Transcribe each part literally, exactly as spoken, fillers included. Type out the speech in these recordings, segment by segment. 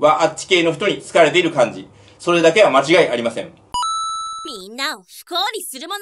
はあっち系の人に好かれている感じ。それだけは間違いありません。みんなを不幸にするもの、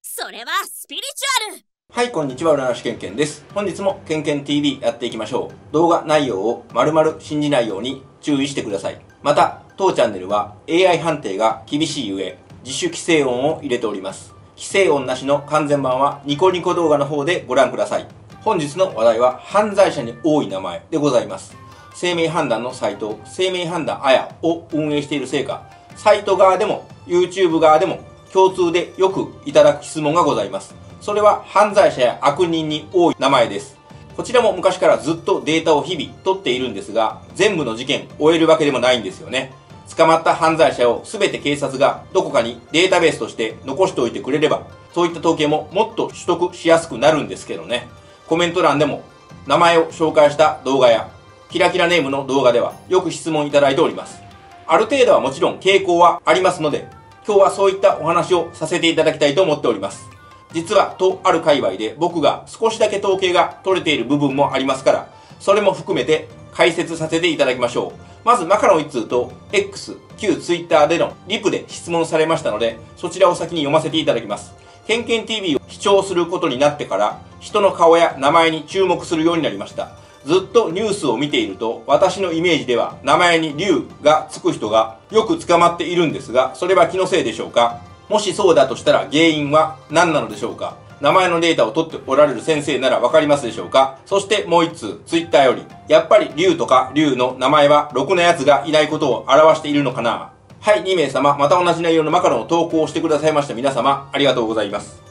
それはスピリチュアル。はい、こんにちは、占い師ケンケンです。本日もケンケン ティーブイ やっていきましょう。動画内容を丸々信じないように注意してください。また、当チャンネルは エーアイ 判定が厳しい上、自主規制音を入れております。規制音なしの完全版はニコニコ動画の方でご覧ください。本日の話題は犯罪者に多い名前でございます。姓名判断のサイト、姓名判断あやを運営しているせいか、サイト側でも YouTube 側でも共通でよくいただく質問がございます。それは犯罪者や悪人に多い名前です。こちらも昔からずっとデータを日々取っているんですが、全部の事件を終えるわけでもないんですよね。捕まった犯罪者を全て警察がどこかにデータベースとして残しておいてくれれば、そういった統計ももっと取得しやすくなるんですけどね。コメント欄でも名前を紹介した動画やキラキラネームの動画ではよく質問いただいております。ある程度はもちろん傾向はありますので、今日はそういったお話をさせていただきたいと思っております。実はとある界隈で僕が少しだけ統計が取れている部分もありますから、それも含めて解説させていただきましょう。まずマカロンいち通と X、旧 Twitter でのリプで質問されましたので、そちらを先に読ませていただきます。ケンケン ティーブイ を視聴することになってから、人の顔や名前に注目するようになりました。ずっとニュースを見ていると、私のイメージでは名前に龍がつく人がよく捕まっているんですが、それは気のせいでしょうか？もしそうだとしたら原因は何なのでしょうか？名前のデータを取っておられる先生ならわかりますでしょうか？そしてもう一通、ツイッターより、やっぱり龍とか龍の名前はろくな奴がいないことを表しているのかな？はい、に名様、また同じ内容のマカロンを投稿してくださいました皆様、ありがとうございます。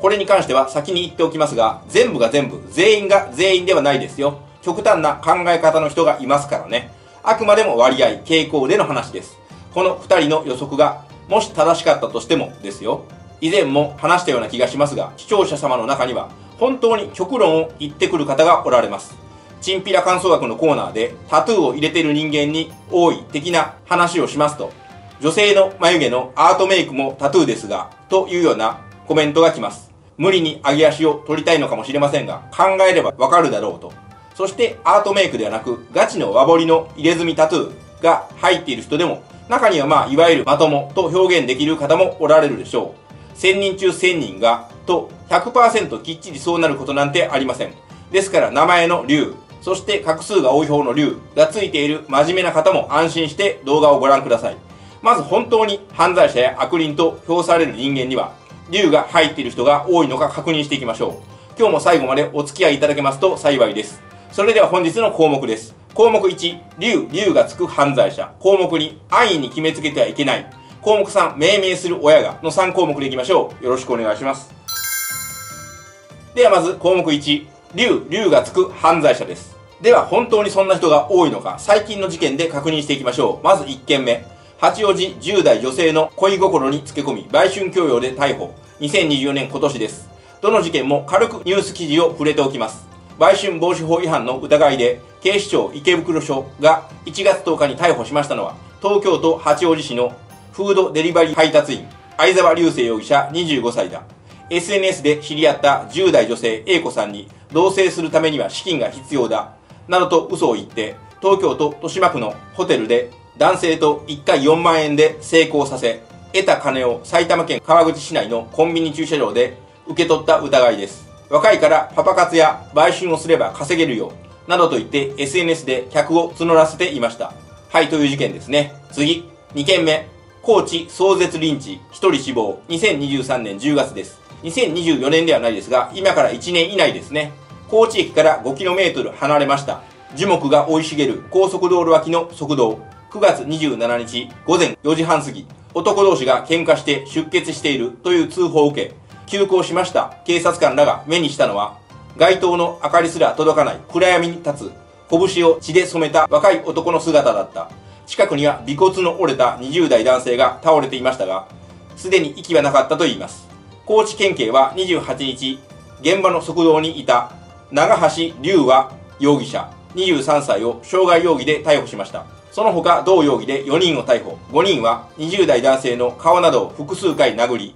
これに関しては先に言っておきますが、全部が全部、全員が全員ではないですよ。極端な考え方の人がいますからね。あくまでも割合、傾向での話です。この二人の予測が、もし正しかったとしてもですよ。以前も話したような気がしますが、視聴者様の中には本当に極論を言ってくる方がおられます。チンピラ感想学のコーナーでタトゥーを入れている人間に多い的な話をしますと、女性の眉毛のアートメイクもタトゥーですが、というようなコメントが来ます。無理に上げ足を取りたいのかもしれませんが、考えればわかるだろうと。そしてアートメイクではなく、ガチの和彫りの入れ墨タトゥーが入っている人でも、中にはまあ、いわゆるまともと表現できる方もおられるでしょう。せんにん中せんにんが、と ひゃくパーセント きっちりそうなることなんてありません。ですから名前の龍、そして画数が多い方の龍がついている真面目な方も安心して動画をご覧ください。まず本当に犯罪者や悪人と評される人間には、龍が入っている人が多いのか確認していきましょう。今日も最後までお付き合いいただけますと幸いです。それでは本日の項目です。項目いち、龍、龍がつく犯罪者。項目に、安易に決めつけてはいけない。項目さん、命名する親が。のさん項目でいきましょう。よろしくお願いします。ではまず、項目いち、龍、龍がつく犯罪者です。では、本当にそんな人が多いのか、最近の事件で確認していきましょう。まずいっ件目。八王子じゅう代女性の恋心につけ込み、売春強要で逮捕。にせんにじゅうねん今年です。どの事件も軽くニュース記事を触れておきます。売春防止法違反の疑いで、警視庁池袋署がいちがつとおかに逮捕しましたのは、東京都八王子市のフードデリバリー配達員、相沢隆生容疑者にじゅうごさいだ。エスエヌエス で知り合ったじゅう代女性 A 子さんに、同棲するためには資金が必要だ、などと嘘を言って、東京都豊島区のホテルで男性といっかいよんまんえんで成功させ、得た金を埼玉県川口市内のコンビニ駐車場で受け取った疑いです。若いからパパ活や売春をすれば稼げるよ、などと言って エスエヌエス で客を募らせていました。はい、という事件ですね。次、に件目。高知壮絶リンチ、ひとり死亡。にせんにじゅうさんねんじゅうがつです。にせんにじゅうよねんではないですが、今からいちねん以内ですね。高知駅から ごキロメートル 離れました。樹木が生い茂る高速道路脇の側道。くがつにじゅうしちにち午前よじはん過ぎ、男同士が喧嘩して出血しているという通報を受け、急行しました警察官らが目にしたのは、街灯の明かりすら届かない暗闇に立つ、拳を血で染めた若い男の姿だった。近くには尾骨の折れたにじゅう代男性が倒れていましたが、すでに息はなかったといいます。高知県警はにじゅうはちにち、現場の側道にいた長橋龍和容疑者にじゅうさんさいを傷害容疑で逮捕しました。その他同容疑でよにんを逮捕、ごにんはにじゅう代男性の顔などを複数回殴り、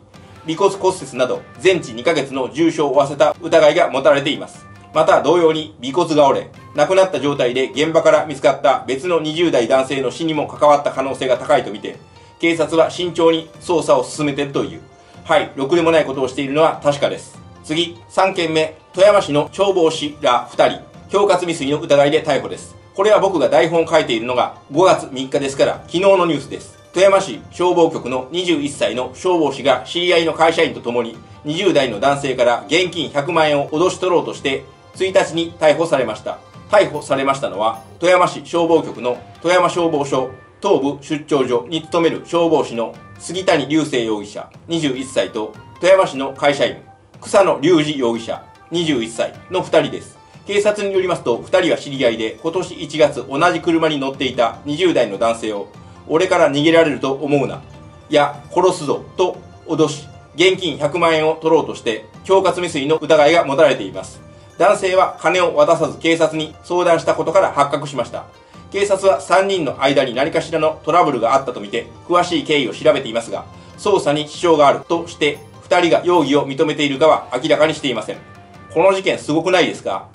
尾骨骨折など全治にかげつの重傷を負わせた疑いが持たれています。また同様に尾骨が折れ、亡くなった状態で現場から見つかった別のにじゅう代男性の死にも関わった可能性が高いとみて、警察は慎重に捜査を進めているという。はい、ろくでもないことをしているのは確かです。次、さんけんめ、富山市の消防士らふたり、恐喝未遂の疑いで逮捕です。これは僕が台本を書いているのがごがつみっかですから、昨日のニュースです。富山市消防局のにじゅういっさいの消防士が知り合いの会社員とともににじゅう代の男性から現金ひゃくまんえんを脅し取ろうとしてついたちに逮捕されました。逮捕されましたのは富山市消防局の富山消防署東部出張所に勤める消防士の杉谷隆成容疑者にじゅういっさいと富山市の会社員草野隆二容疑者にじゅういっさいのふたりです。警察によりますとふたりは知り合いで今年いちがつ同じ車に乗っていたにじゅう代の男性を俺から逃げられると思うな。いや、殺すぞ。と脅し、現金ひゃくまんえんを取ろうとして、恐喝未遂の疑いが持たれています。男性は金を渡さず警察に相談したことから発覚しました。警察はさんにんの間に何かしらのトラブルがあったとみて、詳しい経緯を調べていますが、捜査に支障があるとして、ふたりが容疑を認めているかは明らかにしていません。この事件すごくないですか？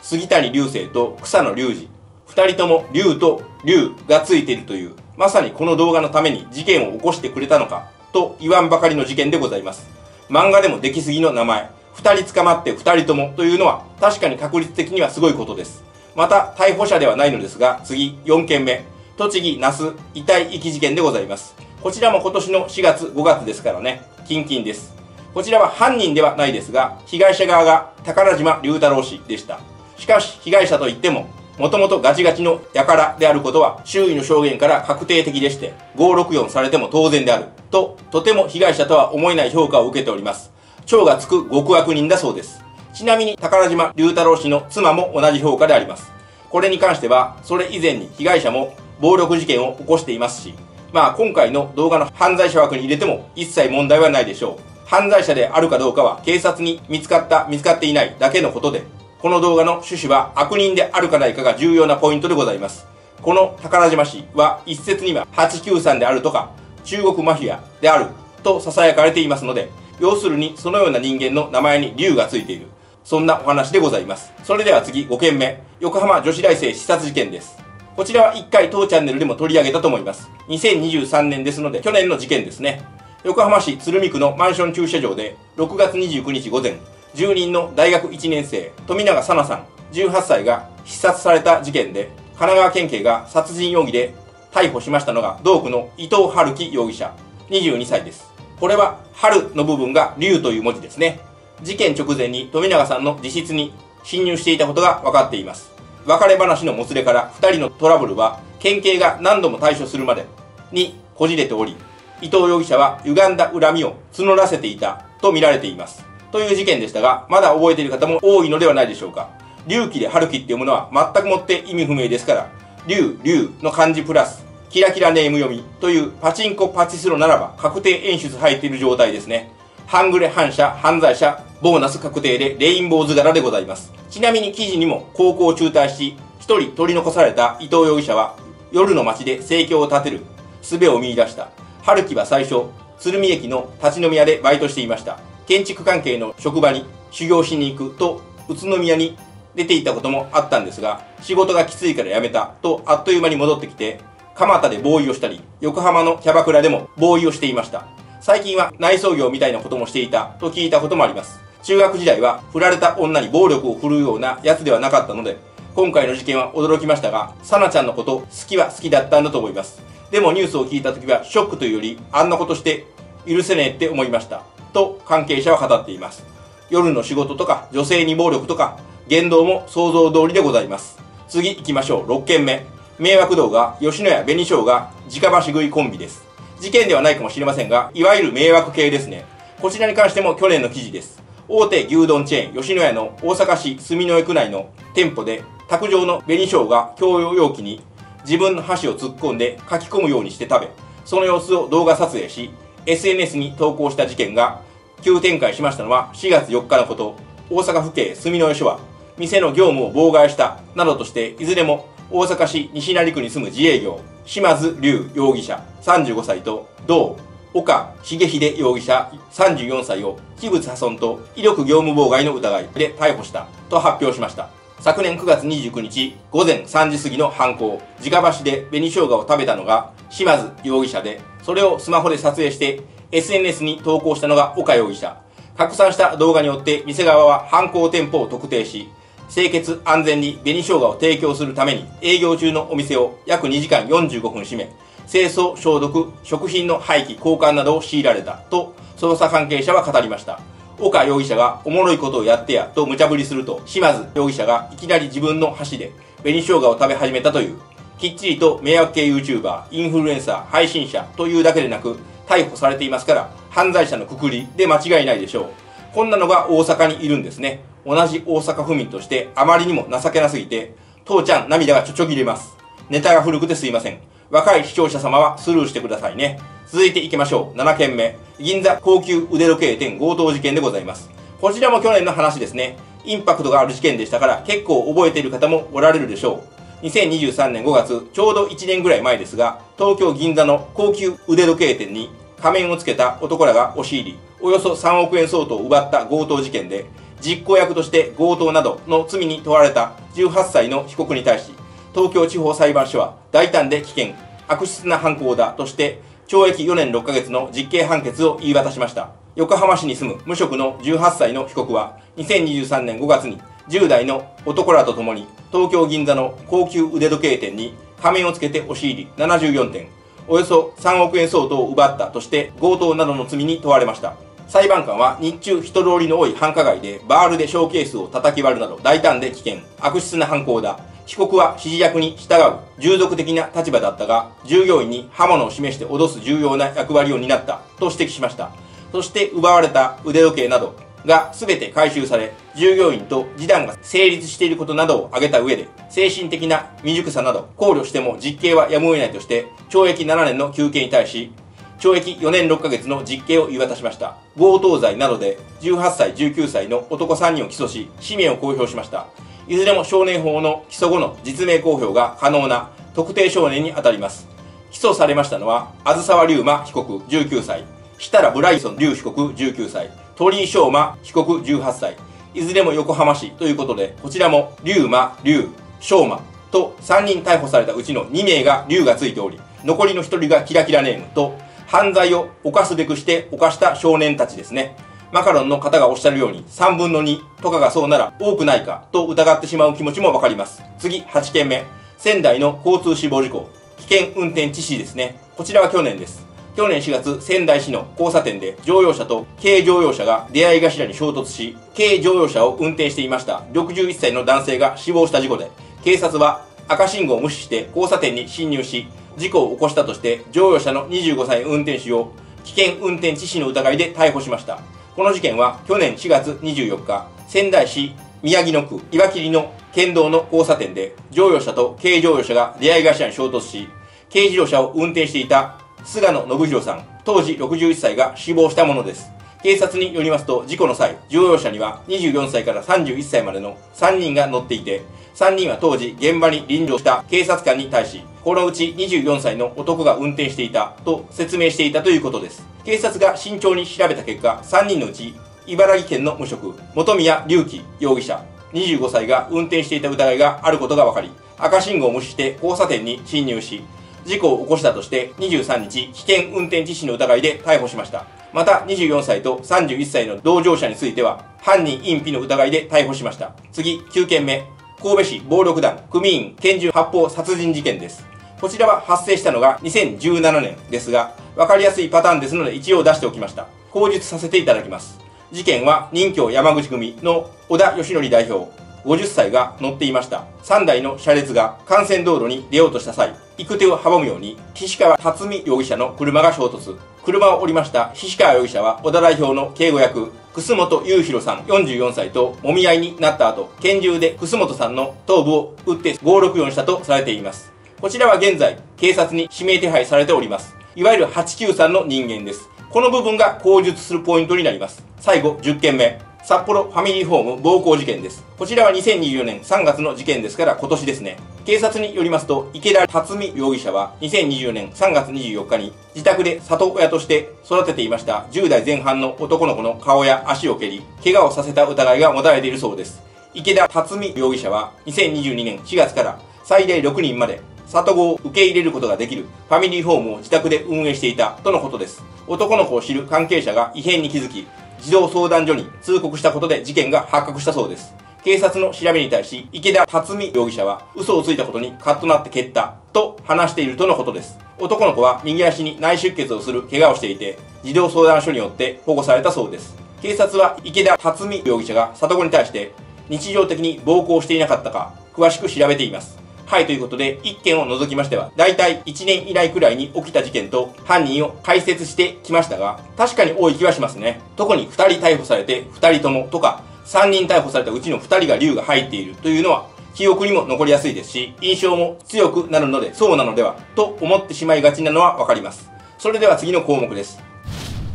杉谷隆生と草野隆二。ふたりとも龍と龍がついているという。まさにこの動画のために事件を起こしてくれたのかと言わんばかりの事件でございます。漫画でもできすぎの名前、ふたり捕まってふたりともというのは確かに確率的にはすごいことです。また逮捕者ではないのですが、次よんけんめ、栃木那須遺体遺棄事件でございます。こちらも今年のしがつごがつですからね、近々です。こちらは犯人ではないですが、被害者側が宝島龍太郎氏でした。しかし被害者といっても、もともとガチガチの輩であることは周囲の証言から確定的でして、ごーろくよんされても当然である。と、とても被害者とは思えない評価を受けております。超がつく極悪人だそうです。ちなみに宝島龍太郎氏の妻も同じ評価であります。これに関しては、それ以前に被害者も暴力事件を起こしていますし、まあ今回の動画の犯罪者枠に入れても一切問題はないでしょう。犯罪者であるかどうかは警察に見つかった、見つかっていないだけのことで、この動画の趣旨は悪人であるかないかが重要なポイントでございます。この宝島氏は一説にははちきゅうさんであるとか中国マフィアであると囁かれていますので、要するにそのような人間の名前に龍がついている。そんなお話でございます。それでは次ごけんめ、横浜女子大生刺殺事件です。こちらはいっかい当チャンネルでも取り上げたと思います。にせんにじゅうさんねんですので去年の事件ですね。横浜市鶴見区のマンション駐車場でろくがつにじゅうくにち午前、住人の大学いちねん生、富永紗菜さん、じゅうはっさいが刺殺された事件で、神奈川県警が殺人容疑で逮捕しましたのが、同区の伊藤春樹容疑者、にじゅうにさいです。これは、春の部分が龍という文字ですね。事件直前に富永さんの自室に侵入していたことが分かっています。別れ話のもつれからふたりのトラブルは、県警が何度も対処するまでにこじれており、伊藤容疑者は歪んだ恨みを募らせていたと見られています。という事件でしたが、まだ覚えている方も多いのではないでしょうか。龍騎で春樹っていうものは全くもって意味不明ですから、龍、龍の漢字プラス、キラキラネーム読みというパチンコパチスロならば確定演出入っている状態ですね。半グレ反社、犯罪者、ボーナス確定でレインボー図柄でございます。ちなみに記事にも高校を中退し、一人取り残された伊藤容疑者は夜の街で生計を立てる術を見出した。春樹は最初、鶴見駅の立ち飲み屋でバイトしていました。建築関係の職場に修行しに行くと宇都宮に出ていたこともあったんですが、仕事がきついから辞めたとあっという間に戻ってきて、蒲田でボーイをしたり、横浜のキャバクラでもボーイをしていました。最近は内装業みたいなこともしていたと聞いたこともあります。中学時代は振られた女に暴力を振るうようなやつではなかったので、今回の事件は驚きましたが、さなちゃんのこと好きは好きだったんだと思います。でもニュースを聞いた時はショックというより、あんなことして許せねえって思いました。と関係者は語っています。夜の仕事とか女性に暴力とか言動も想像通りでございます。次行きましょう。ろっけんめ。迷惑動画、吉野家紅生姜が直箸食いコンビです。事件ではないかもしれませんが、いわゆる迷惑系ですね。こちらに関しても去年の記事です。大手牛丼チェーン吉野家の大阪市住之江区内の店舗で卓上の紅生姜が共用容器に自分の箸を突っ込んでかき込むようにして食べ、その様子を動画撮影し、エスエヌエス に投稿した事件が急展開しましたのはしがつよっかのこと、大阪府警住之江署は店の業務を妨害したなどとして、いずれも大阪市西成区に住む自営業、島津龍容疑者さんじゅうごさいと同岡重秀容疑者さんじゅうよんさいを器物破損と威力業務妨害の疑いで逮捕したと発表しました。昨年くがつにじゅうくにち午前さんじ過ぎの犯行、直箸で紅生姜を食べたのが島津容疑者で、それをスマホで撮影して エスエヌエス に投稿したのが岡容疑者。拡散した動画によって店側は犯行店舗を特定し、清潔安全に紅生姜を提供するために営業中のお店を約にじかんよんじゅうごふん閉め、清掃、消毒、食品の廃棄、交換などを強いられたと捜査関係者は語りました。岡容疑者がおもろいことをやってやと無茶ぶりすると、島津容疑者がいきなり自分の箸で紅生姜を食べ始めたという、きっちりと迷惑系 ユーチューバー、インフルエンサー、配信者というだけでなく逮捕されていますから、犯罪者のくくりで間違いないでしょう。こんなのが大阪にいるんですね。同じ大阪府民としてあまりにも情けなすぎて、父ちゃん涙がちょちょぎれます。ネタが古くてすいません。若い視聴者様はスルーしてくださいね。続いていきましょう。ななけんめ。銀座高級腕時計店強盗事件でございます。こちらも去年の話ですね。インパクトがある事件でしたから結構覚えている方もおられるでしょう。にせんにじゅうさんねんごがつ、ちょうどいちねんぐらい前ですが、東京銀座の高級腕時計店に仮面をつけた男らが押し入り、およそさんおくえん相当を奪った強盗事件で、実行役として強盗などの罪に問われたじゅうはっさいの被告に対し、東京地方裁判所は大胆で危険、悪質な犯行だとして、懲役よねんろっかげつの実刑判決を言い渡しました。横浜市に住む無職のじゅうはっさいの被告は、にせんにじゅうさんねんごがつにじゅうだいの男らと共に、東京銀座の高級腕時計店に仮面をつけて押し入りななじゅうよんてん、およそさんおくえん相当を奪ったとして強盗などの罪に問われました。裁判官は日中人通りの多い繁華街でバールでショーケースを叩き割るなど大胆で危険、悪質な犯行だ。被告は指示役に従う従属的な立場だったが、従業員に刃物を示して脅す重要な役割を担ったと指摘しました。そして奪われた腕時計などが全て回収され、従業員と示談が成立していることなどを挙げた上で、精神的な未熟さなど考慮しても実刑はやむを得ないとして、懲役ななねんの求刑に対し、懲役よねんろっかげつの実刑を言い渡しました。強盗罪などでじゅうはっさい、じゅうきゅうさいの男さんにんを起訴し、氏名を公表しました。いずれも少年法の起訴後の実名公表が可能な特定少年に当たります。起訴されましたのは、あずさわりゅうま被告じゅうきゅうさい、設楽ブライソンりゅう被告じゅうきゅうさい、鳥井翔馬被告じゅうはっさい、いずれも横浜市ということで、こちらもりゅうま、りゅう、翔馬とさんにん逮捕されたうちのにめいがりゅうがついており、残りのひとりがキラキラネームと、犯罪を犯すべくして犯した少年たちですね。マカロンの方がおっしゃるようにさんぶんのにとかがそうなら多くないかと疑ってしまう気持ちもわかります。次、はちけんめ。仙台の交通死亡事故。危険運転致死ですね。こちらは去年です。去年しがつ、仙台市の交差点で乗用車と軽乗用車が出会い頭に衝突し、軽乗用車を運転していましたろくじゅういっさいの男性が死亡した事故で、警察は赤信号を無視して交差点に進入し、事故を起こしたとして乗用車のにじゅうごさい運転手を危険運転致死の疑いで逮捕しました。この事件は去年しがつにじゅうよっか、仙台市宮城野区岩切の県道の交差点で乗用車と軽乗用車が出会い頭に衝突し、軽自動車を運転していた菅野信弘さん当時ろくじゅういっさいが死亡したものです。警察によりますと、事故の際乗用車にはにじゅうよんさいからさんじゅういっさいまでのさんにんが乗っていて、さんにんは当時現場に臨場した警察官に対し、このうちにじゅうよんさいの男が運転していたと説明していたということです。警察が慎重に調べた結果、さんにんのうち、茨城県の無職、本宮隆起容疑者、にじゅうごさいが運転していた疑いがあることが分かり、赤信号を無視して交差点に進入し、事故を起こしたとしてにじゅうさんにち、危険運転致死の疑いで逮捕しました。またにじゅうよんさいとさんじゅういっさいの同乗者については、犯人隠避の疑いで逮捕しました。次、きゅうけんめ。神戸市暴力団組員拳銃発砲殺人事件です。こちらは発生したのがにせんじゅうななねんですが、わかりやすいパターンですので一応出しておきました。口述させていただきます。事件は任侠山口組の小田義則代表、ごじゅっさいが乗っていました。さんだいの車列が幹線道路に出ようとした際、行く手を阻むように、菱川辰巳容疑者の車が衝突。車を降りました菱川容疑者は小田代表の警護役、楠本雄弘さんよんじゅうよんさいと揉み合いになった後、拳銃で楠本さんの頭部を撃ってごーろくよんしたとされています。こちらは現在、警察に指名手配されております。いわゆるはちきゅうさんの人間です。この部分が口述するポイントになります。最後、じゅっけんめ。札幌ファミリーホーム暴行事件です。こちらはにせんにじゅうよねんさんがつの事件ですから今年ですね。警察によりますと、池田辰巳容疑者はにせんにじゅうねんさんがつにじゅうよっかに自宅で里親として育てていましたじゅうだいぜんはんの男の子の顔や足を蹴り、怪我をさせた疑いが持たれているそうです。池田辰巳容疑者はにせんにじゅうにねんしがつから最大ろくにんまで里子を受け入れることができるファミリーホームを自宅で運営していたとのことです。男の子を知る関係者が異変に気づき、児童相談所に通告したことで事件が発覚したそうです。警察の調べに対し、池田辰巳容疑者は嘘をついたことにカッとなって蹴ったと話しているとのことです。男の子は右足に内出血をする怪我をしていて、児童相談所によって保護されたそうです。警察は池田辰巳容疑者が里子に対して日常的に暴行していなかったか詳しく調べています。はい、ということで、いっけんを除きましては、だいたいいちねん以来くらいに起きた事件と犯人を解説してきましたが、確かに多い気はしますね。特にふたり逮捕されてふたりともとか、さんにん逮捕されたうちのふたりが龍が入っているというのは、記憶にも残りやすいですし、印象も強くなるので、そうなのでは、と思ってしまいがちなのはわかります。それでは次の項目です。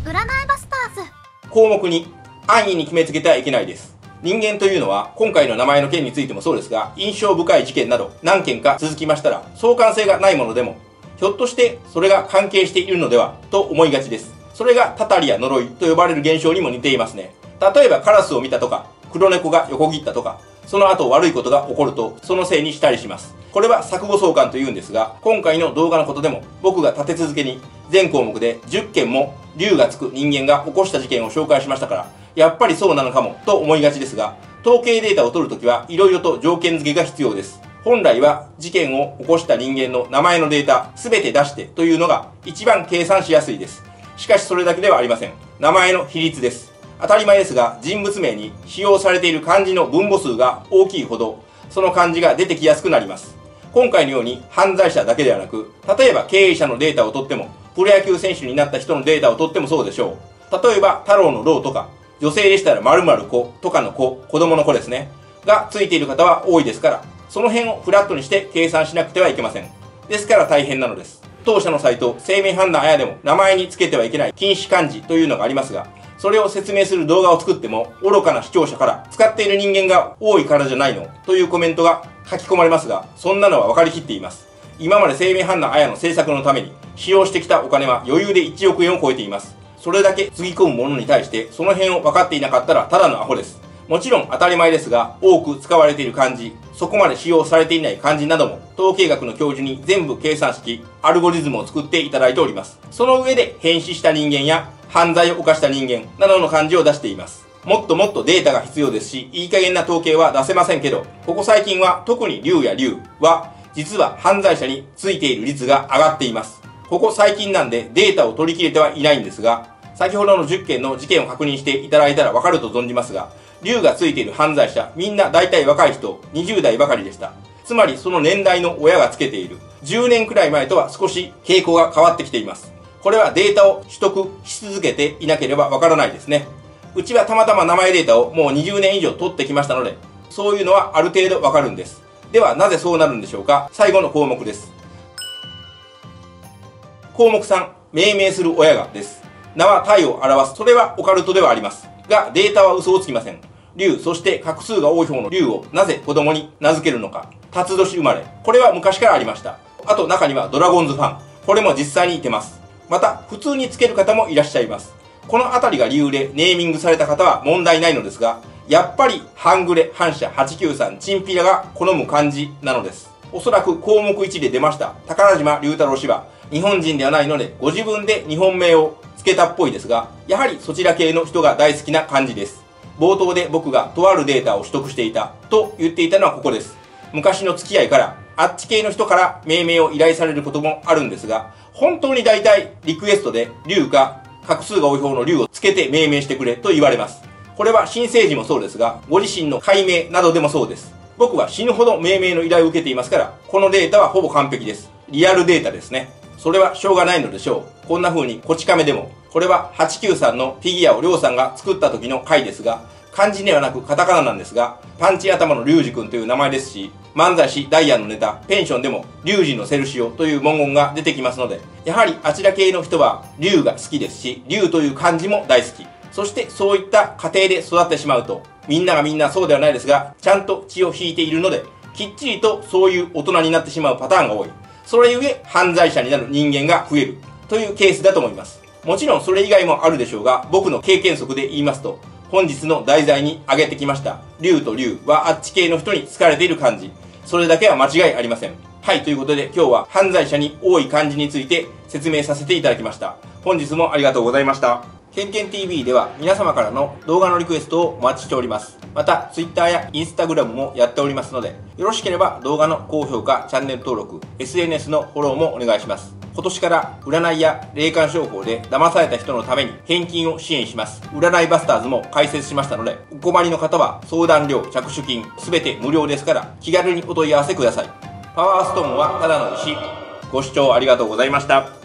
占いバスターズ。項目に、安易に決めつけてはいけないです。人間というのは、今回の名前の件についてもそうですが、印象深い事件など何件か続きましたら、相関性がないものでも、ひょっとしてそれが関係しているのでは、と思いがちです。それがたたりや呪いと呼ばれる現象にも似ていますね。例えばカラスを見たとか、黒猫が横切ったとか、その後悪いことが起こると、そのせいにしたりします。これは錯誤相関というんですが、今回の動画のことでも、僕が立て続けに、全項目でじゅっけんも竜がつく人間が起こした事件を紹介しましたから、やっぱりそうなのかもと思いがちですが、統計データを取るときはいろいろと条件付けが必要です。本来は事件を起こした人間の名前のデータすべて出してというのが一番計算しやすいです。しかしそれだけではありません。名前の比率です。当たり前ですが、人物名に使用されている漢字の分母数が大きいほど、その漢字が出てきやすくなります。今回のように犯罪者だけではなく、例えば経営者のデータを取っても、プロ野球選手になった人のデータを取ってもそうでしょう。例えば、太郎の郎とか、女性でしたら〇〇子とかの子、子供の子ですね。がついている方は多いですから、その辺をフラットにして計算しなくてはいけません。ですから大変なのです。当社のサイト、生命判断あやでも名前につけてはいけない禁止漢字というのがありますが、それを説明する動画を作っても、愚かな視聴者から使っている人間が多いからじゃないのというコメントが書き込まれますが、そんなのは分かりきっています。今まで生命判断あやの制作のために、使用してきたお金は余裕でいちおくえんを超えています。それだけつぎ込むものに対して、その辺を分かっていなかったらただのアホです。もちろん当たり前ですが、多く使われている漢字、そこまで使用されていない漢字なども、統計学の教授に全部計算式、アルゴリズムを作っていただいております。その上で変死した人間や、犯罪を犯した人間などの漢字を出しています。もっともっとデータが必要ですし、いい加減な統計は出せませんけど、ここ最近は特に龍や龍は、実は犯罪者についている率が上がっています。ここ最近なんでデータを取り切れてはいないんですが、先ほどのじゅっけんの事件を確認していただいたらわかると存じますが、龍がついている犯罪者、みんな大体若い人、にじゅうだいばかりでした。つまりその年代の親がつけている。じゅうねんくらい前とは少し傾向が変わってきています。これはデータを取得し続けていなければわからないですね。うちはたまたま名前データをもうにじゅうねんいじょう取ってきましたので、そういうのはある程度わかるんです。ではなぜそうなるんでしょうか。最後の項目です。項目さん、命名する親がです。名は体を表す。それはオカルトではあります。が、データは嘘をつきません。龍、そして画数が多い方の龍をなぜ子供に名付けるのか。辰年生まれ。これは昔からありました。あと中にはドラゴンズファン。これも実際にいてます。また、普通につける方もいらっしゃいます。このあたりが理由でネーミングされた方は問題ないのですが、やっぱり、半グレ、反射、はちきゅうさん、チンピラが好む漢字なのです。おそらく項目いちで出ました、宝島龍太郎氏は、日本人ではないので、ご自分で日本名を付けたっぽいですが、やはりそちら系の人が大好きな漢字です。冒頭で僕がとあるデータを取得していたと言っていたのはここです。昔の付き合いから、あっち系の人から命名を依頼されることもあるんですが、本当に大体リクエストで龍か画数が多い方の龍をつけて命名してくれと言われます。これは新生児もそうですが、ご自身の解明などでもそうです。僕は死ぬほど命名の依頼を受けていますから、このデータはほぼ完璧です。リアルデータですね。それはしょうがないのでしょう。こんな風にこち亀でも、これははちきゅうさんのフィギュアをりょうさんが作った時の回ですが、漢字ではなくカタカナなんですが、パンチ頭のリュウジ君という名前ですし、漫才師ダイアンのネタ、ペンションでもリュウジのセルシオという文言が出てきますので、やはりあちら系の人はリュウが好きですし、リュウという漢字も大好き。そしてそういった過程で育ってしまうと、みんながみんなそうではないですが、ちゃんと血を引いているので、きっちりとそういう大人になってしまうパターンが多い。それゆえ犯罪者になる人間が増えるというケースだと思います。もちろんそれ以外もあるでしょうが、僕の経験則で言いますと、本日の題材に挙げてきました竜と竜はあっち系の人に好かれている感じ、それだけは間違いありません。はい、ということで今日は犯罪者に多い感じについて説明させていただきました。本日もありがとうございました。けんけん ティーブイ では皆様からの動画のリクエストをお待ちしております。また Twitter や Instagram もやっておりますので、よろしければ動画の高評価、チャンネル登録、 エスエヌエス のフォローもお願いします。今年から占いや霊感商法で騙された人のために返金を支援します。占いバスターズも開設しましたので、お困りの方は相談料、着手金全て無料ですから、気軽にお問い合わせください。パワーストーンはただの石。ご視聴ありがとうございました。